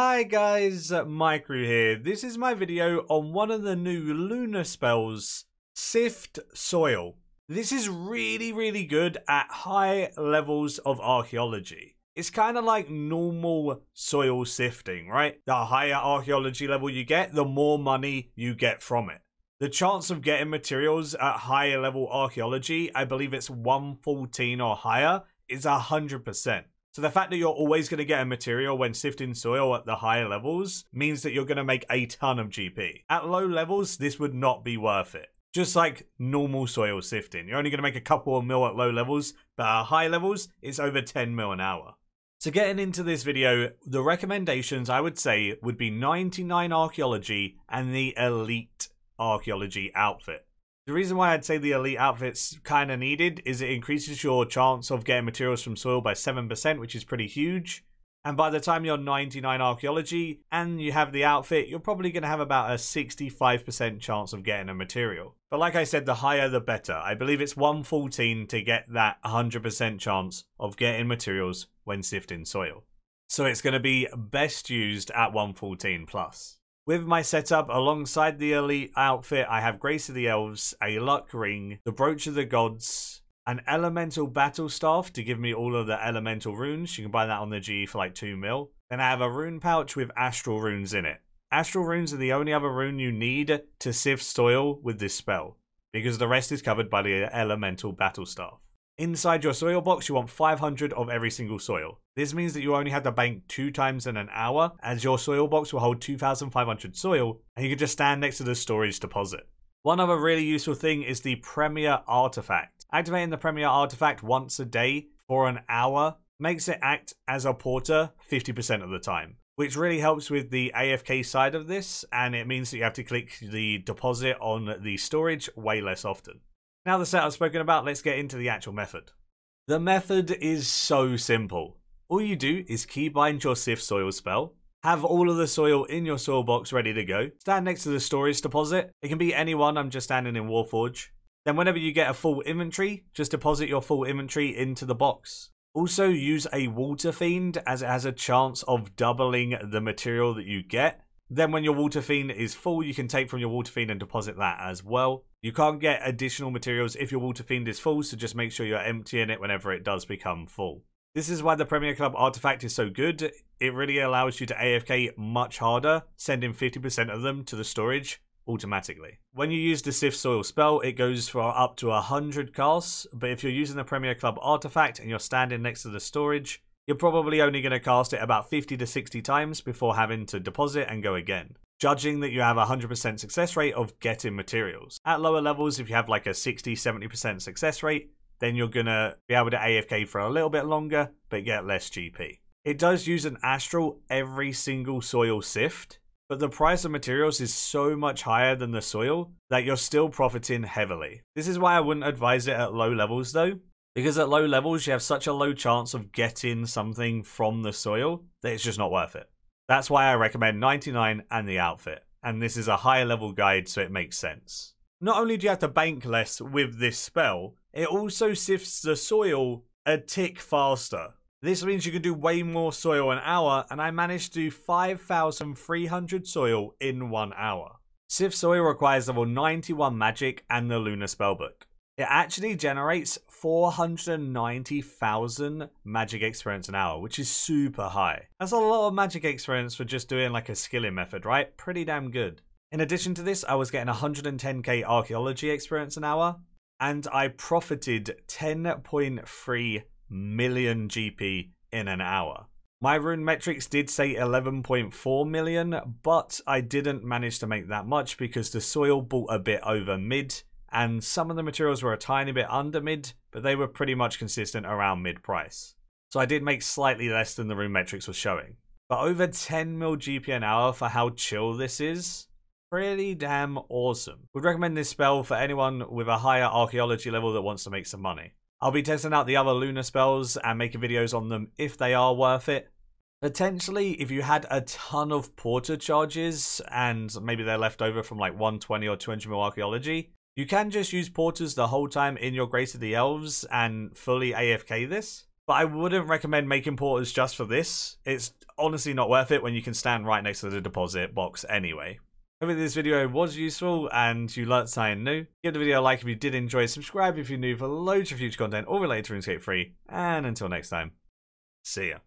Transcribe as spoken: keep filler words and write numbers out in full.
Hi guys, Maikeru here. This is my video on one of the new lunar spells, Sift Soil. This is really, really good at high levels of archaeology. It's kind of like normal soil sifting, right? The higher archaeology level you get, the more money you get from it. The chance of getting materials at higher level archaeology, I believe it's one fourteen or higher, is one hundred percent. So the fact that you're always going to get a material when sifting soil at the higher levels means that you're going to make a ton of G P. At low levels, this would not be worth it. Just like normal soil sifting. You're only going to make a couple of mil at low levels, but at high levels, it's over ten mil an hour. So getting into this video, the recommendations I would say would be ninety-nine Archaeology and the Elite Archaeology outfit. The reason why I'd say the elite outfit's kind of needed is it increases your chance of getting materials from soil by seven percent, which is pretty huge. And by the time you're ninety-nine archaeology and you have the outfit, you're probably going to have about a sixty-five percent chance of getting a material. But like I said, the higher the better. I believe it's one fourteen to get that one hundred percent chance of getting materials when sifting soil. So it's going to be best used at one fourteen plus. With my setup, alongside the elite outfit, I have Grace of the Elves, a Luck Ring, the Brooch of the Gods, an Elemental Battle Staff to give me all of the Elemental Runes. You can buy that on the G for like two mil. Then I have a Rune Pouch with Astral Runes in it. Astral Runes are the only other rune you need to sift soil with this spell, because the rest is covered by the Elemental Battle Staff. Inside your soil box, you want five hundred of every single soil. This means that you only have to bank two times in an hour, as your soil box will hold two thousand five hundred soil, and you can just stand next to the storage deposit. One other really useful thing is the Premier Artifact. Activating the Premier Artifact once a day for an hour makes it act as a porter fifty percent of the time, which really helps with the A F K side of this, and it means that you have to click the deposit on the storage way less often. Now the set I've spoken about, let's get into the actual method. The method is so simple. All you do is keybind your Sift Soil spell, have all of the soil in your soil box ready to go, stand next to the storage deposit. It can be any one, I'm just standing in Warforge. Then whenever you get a full inventory, just deposit your full inventory into the box. Also use a Water Fiend, as it has a chance of doubling the material that you get. Then when your Water Fiend is full, you can take from your Water Fiend and deposit that as well. You can't get additional materials if your Water Fiend is full, so just make sure you're emptying it whenever it does become full. This is why the Premier Club Artifact is so good. It really allows you to A F K much harder, sending fifty percent of them to the storage automatically. When you use the Sift Soil spell, it goes for up to one hundred casts, but if you're using the Premier Club Artifact and you're standing next to the storage, you're probably only going to cast it about fifty to sixty times before having to deposit and go again, judging that you have a one hundred percent success rate of getting materials. At lower levels, if you have like a sixty to seventy percent success rate, then you're going to be able to A F K for a little bit longer, but get less G P. It does use an astral every single soil sift, but the price of materials is so much higher than the soil that you're still profiting heavily. This is why I wouldn't advise it at low levels though, because at low levels, you have such a low chance of getting something from the soil that it's just not worth it. That's why I recommend ninety-nine and the outfit. And this is a higher level guide, so it makes sense. Not only do you have to bank less with this spell, it also sifts the soil a tick faster. This means you can do way more soil an hour, and I managed to do five thousand three hundred soil in one hour. Sift Soil requires level ninety-one magic and the Lunar Spellbook. It actually generates four hundred ninety thousand magic experience an hour, which is super high. That's a lot of magic experience for just doing like a skilling method, right? Pretty damn good. In addition to this, I was getting one hundred ten K archaeology experience an hour, and I profited ten point three million G P in an hour. My rune metrics did say eleven point four million, but I didn't manage to make that much because the soil bought a bit over mid, and some of the materials were a tiny bit under mid, but they were pretty much consistent around mid price. So I did make slightly less than the rune metrics was showing. But over ten mil G P an hour for how chill this is, pretty damn awesome. Would recommend this spell for anyone with a higher archaeology level that wants to make some money. I'll be testing out the other lunar spells and making videos on them if they are worth it. Potentially, if you had a ton of porter charges and maybe they're left over from like one twenty or two hundred mil archaeology, you can just use porters the whole time in your Grace of the Elves and fully A F K this. But I wouldn't recommend making porters just for this. It's honestly not worth it when you can stand right next to the deposit box anyway. Hope this video was useful and you learnt something new. Give the video a like if you did enjoy. Subscribe if you're new for loads of future content all related to RuneScape three. And until next time, see ya.